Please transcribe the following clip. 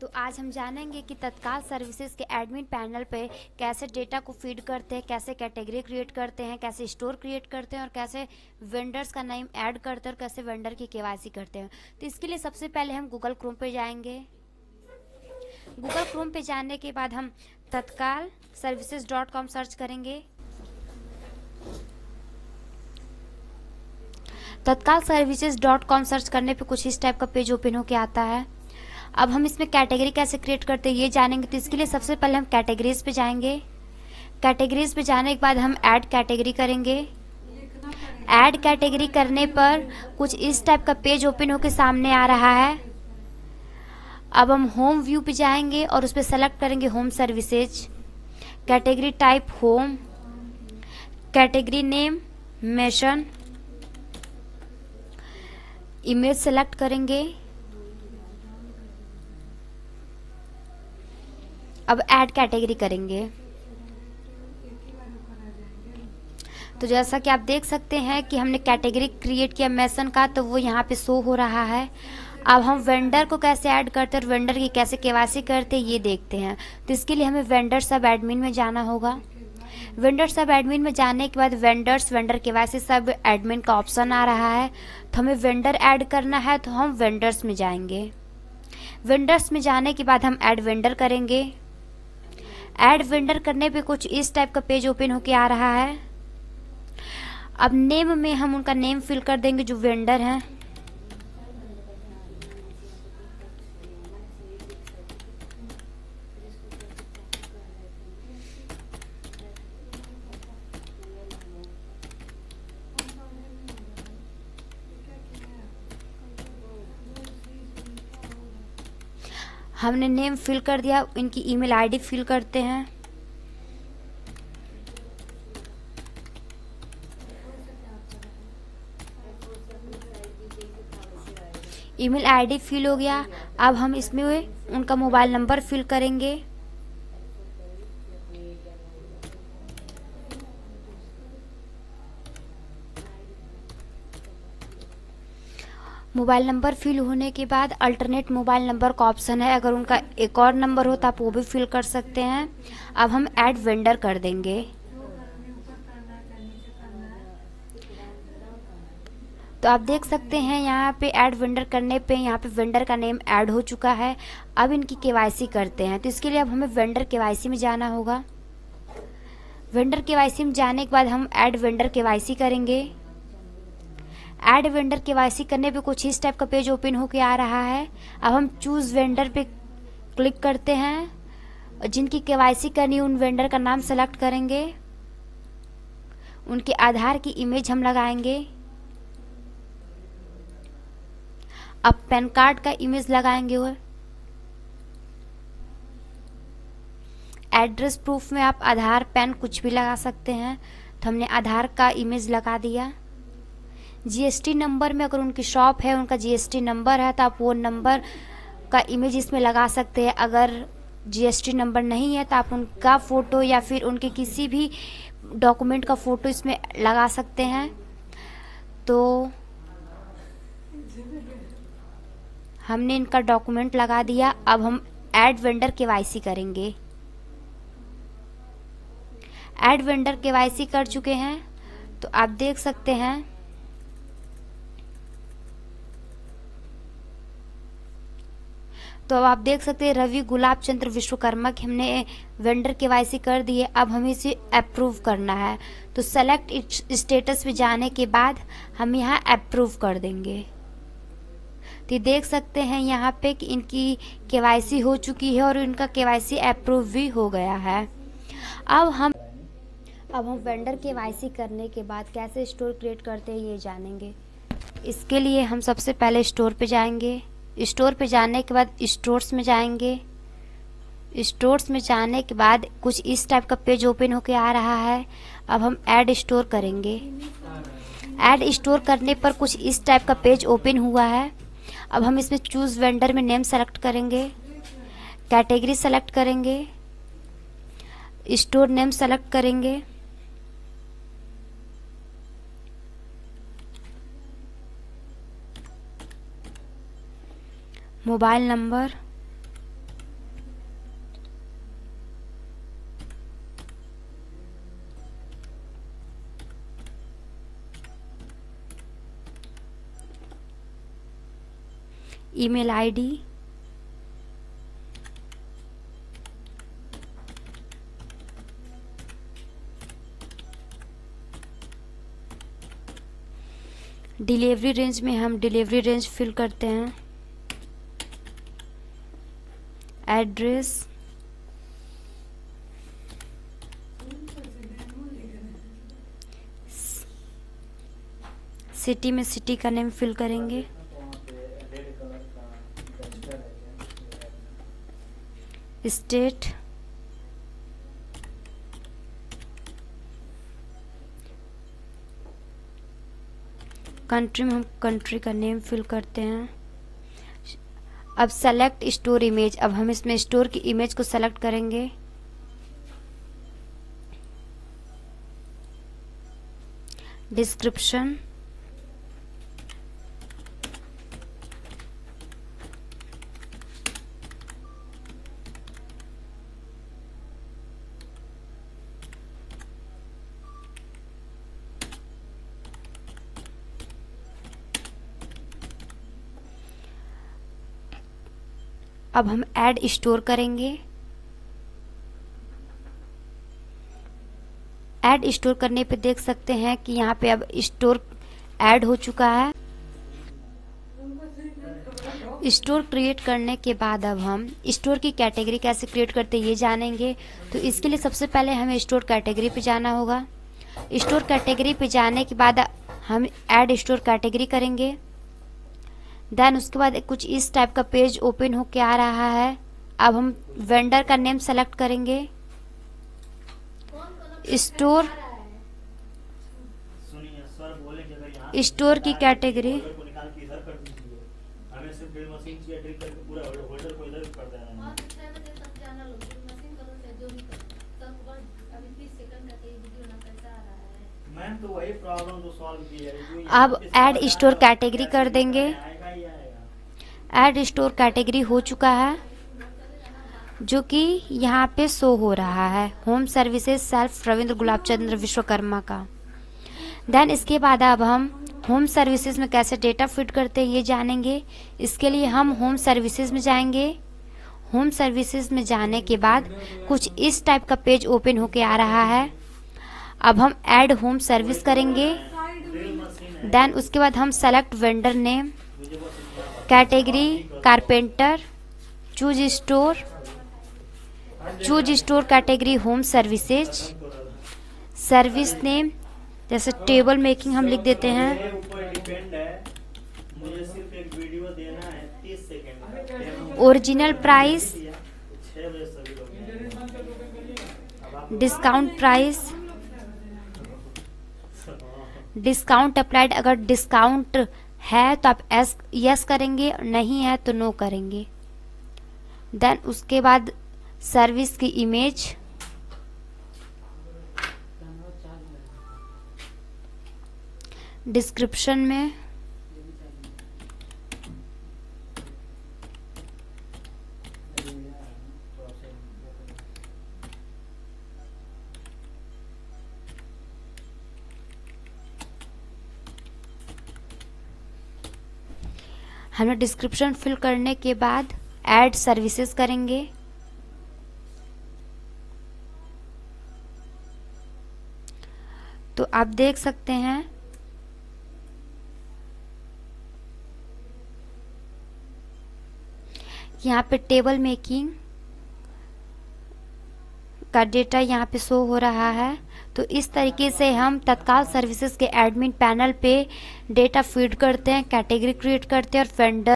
तो आज हम जानेंगे कि तत्काल सर्विसेज के एडमिन पैनल पे कैसे डेटा को फीड करते हैं, कैसे कैटेगरी क्रिएट करते हैं, कैसे स्टोर क्रिएट करते हैं और कैसे वेंडर्स का नेम ऐड करते हैं और कैसे वेंडर की केवाईसी करते हैं। तो इसके लिए सबसे पहले हम गूगल क्रोम पे जाएंगे। गूगल क्रोम पे जाने के बाद हम तत्काल सर्विसेज.com सर्च करेंगे। तत्काल सर्विसेज.com सर्च करने पे कुछ इस टाइप का पेज ओपन होके आता है। अब हम इसमें कैटेगरी कैसे क्रिएट करते हैं ये जानेंगे। तो इसके लिए सबसे पहले हम कैटेगरीज पे जाएंगे। कैटेगरीज पे जाने के बाद हम ऐड कैटेगरी करेंगे। ऐड कैटेगरी करने पर कुछ इस टाइप का पेज ओपन होके सामने आ रहा है। अब हम होम व्यू पे जाएंगे और उस पर सेलेक्ट करेंगे home services, category type home, category name mention, image select करेंगे। अब ऐड कैटेगरी करेंगे। तो जैसा कि आप देख सकते हैं कि हमने कैटेगरी क्रिएट किया मेंशन का, तो वो यहाँ पे शो हो रहा है। अब हम वेंडर को कैसे ऐड करते हैं और वेंडर की कैसे केवाईसी करते हैं ये देखते हैं। तो इसके लिए हमें वेंडर सब एडमिन में जाना होगा। वेंडर सब एडमिन में जाने के बाद वेंडर्स, वेंडर केवाईसी सब एडमिन का ऑप्शन आ रहा है। तो हमें वेंडर ऐड करना है, तो हम वेंडर्स में जाएंगे। वेंडर्स में जाने के बाद हम ऐड वेंडर करेंगे। ऐड वेंडर करने पे कुछ इस टाइप का पेज ओपन होके आ रहा है। अब नेम में हम उनका नेम फिल कर देंगे जो वेंडर हैं। हमने नेम फिल कर दिया। इनकी ईमेल आईडी फिल करते हैं। ईमेल आईडी फिल हो गया। अब हम इसमें उनका मोबाइल नंबर फिल करेंगे। मोबाइल नंबर फिल होने के बाद अल्टरनेट मोबाइल नंबर का ऑप्शन है, अगर उनका एक और नंबर हो तो आप वो भी फिल कर सकते हैं। अब हम ऐड वेंडर कर देंगे। तो आप देख सकते हैं यहाँ पे ऐड वेंडर करने पे यहाँ पे वेंडर का नेम ऐड हो चुका है। अब इनकी केवाईसी करते हैं। तो इसके लिए अब हमें वेंडर केवाईसी में जाना होगा। वेंडर केवाईसी में जाने के बाद हम ऐड वेंडर केवाईसी करेंगे। ऐड वेंडर केवाईसी करने पे कुछ इस टाइप का पेज ओपन होके आ रहा है। अब हम चूज वेंडर पे क्लिक करते हैं और जिनकी केवाईसी करनी उन वेंडर का नाम सेलेक्ट करेंगे। उनके आधार की इमेज हम लगाएंगे। अब पैन कार्ड का इमेज लगाएंगे और एड्रेस प्रूफ में आप आधार, पैन कुछ भी लगा सकते हैं। तो हमने आधार का इमेज लगा दिया। जीएसटी नंबर में अगर उनकी शॉप है, उनका जीएसटी नंबर है, तो आप वो नंबर का इमेज इसमें लगा सकते हैं। अगर जीएसटी नंबर नहीं है तो आप उनका फ़ोटो या फिर उनके किसी भी डॉक्यूमेंट का फ़ोटो इसमें लगा सकते हैं। तो हमने इनका डॉक्यूमेंट लगा दिया। अब हम ऐड वेंडर केवाईसी करेंगे। ऐड वेंडर केवाईसी कर चुके हैं। तो आप देख सकते हैं रवि गुलाब चंद्र विश्वकर्मा के हमने वेंडर केवाईसी कर दिए। अब हमें इसे अप्रूव करना है। तो सेलेक्ट स्टेटस पे जाने के बाद हम यहाँ अप्रूव कर देंगे। तो देख सकते हैं यहाँ पे कि इनकी केवाईसी हो चुकी है और इनका केवाईसी अप्रूव भी हो गया है। अब हम वेंडर केवाईसी करने के बाद कैसे स्टोर क्रिएट करते हैं ये जानेंगे। इसके लिए हम सबसे पहले स्टोर पे जाएंगे। स्टोर पे जाने के बाद स्टोर्स में जाएंगे। स्टोर्स में जाने के बाद कुछ इस टाइप का पेज ओपन होके आ रहा है। अब हम ऐड स्टोर करेंगे। ऐड स्टोर करने पर कुछ इस टाइप का पेज ओपन हुआ है। अब हम इसमें चूज वेंडर में नेम सेलेक्ट करेंगे, कैटेगरी सेलेक्ट करेंगे, स्टोर नेम सेलेक्ट करेंगे। Mobile number email ID, delivery range में हम डिलीवरी रेंज फिल करते हैं, एड्रेस, सिटी में सिटी का नेम फिल करेंगे, स्टेट, कंट्री में हम कंट्री का नेम फिल करते हैं। अब सेलेक्ट स्टोर इमेज, अब हम इसमें स्टोर की इमेज को सेलेक्ट करेंगे। डिस्क्रिप्शन, अब हम ऐड स्टोर करेंगे। ऐड स्टोर करने पे देख सकते हैं कि यहाँ पे अब स्टोर ऐड हो चुका है। स्टोर क्रिएट करने के बाद अब हम स्टोर की कैटेगरी कैसे क्रिएट करते हैं ये जानेंगे। तो इसके लिए सबसे पहले हमें स्टोर कैटेगरी पे जाना होगा। स्टोर कैटेगरी पे जाने के बाद हम ऐड स्टोर कैटेगरी करेंगे। देन उसके बाद कुछ इस टाइप का पेज ओपन होके आ रहा है। अब हम वेंडर का नेम सेलेक्ट करेंगे, स्टोर की कैटेगरी, अब ऐड स्टोर कैटेगरी कर देंगे। ऐड स्टोर कैटेगरी हो चुका है जो कि यहाँ पे शो हो रहा है, home services self Ravindra Gulab Chandra Vishwakarma का। देन इसके बाद अब हम होम सर्विसेज में कैसे डेटा फिट करते हैं ये जानेंगे। इसके लिए हम होम सर्विसेज में जाएंगे। होम सर्विसेज में जाने के बाद कुछ इस टाइप का पेज ओपन होके आ रहा है। अब हम ऐड होम सर्विस करेंगे। देन उसके बाद हम select vendor name, category carpenter, choose store category home services, service name जैसे टेबल मेकिंग हम लिख देते हैं। Original price, discount price, discount applied, अगर डिस्काउंट है तो आप यस करेंगे, नहीं है तो नो करेंगे। देन उसके बाद सर्विस की इमेज, डिस्क्रिप्शन में हमने डिस्क्रिप्शन फिल करने के बाद ऐड सर्विसेज करेंगे। तो आप देख सकते हैं यहाँ पे टेबल मेकिंग का डेटा यहाँ पे शो हो रहा है। तो इस तरीके से हम तत्काल सर्विसेज के एडमिन पैनल पे डेटा फीड करते हैं, कैटेगरी क्रिएट करते हैं और वेंडर